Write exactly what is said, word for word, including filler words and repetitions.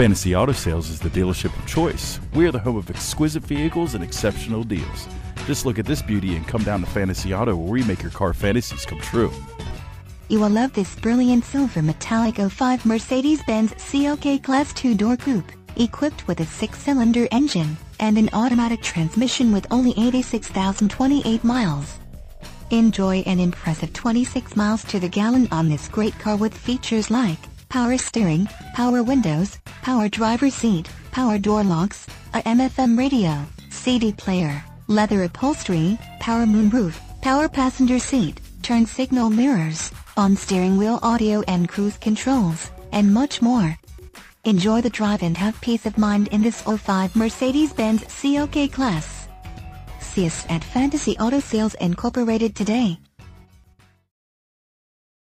Fantasy Auto Sales is the dealership of choice. We are the home of exquisite vehicles and exceptional deals. Just look at this beauty and come down to Fantasy Auto, where we make your car fantasies come true. You will love this brilliant silver metallic oh five Mercedes-Benz C L K Class two-door coupe, equipped with a six-cylinder engine and an automatic transmission with only eighty-six thousand twenty-eight miles. Enjoy an impressive twenty-six miles to the gallon on this great car with features like power steering, power windows, power driver's seat, power door locks, a M F M radio, C D player, leather upholstery, power moonroof, power passenger seat, turn signal mirrors, on-steering wheel audio and cruise controls, and much more. Enjoy the drive and have peace of mind in this oh five Mercedes-Benz C L K Class. See us at Fantasy Auto Sales Incorporated today.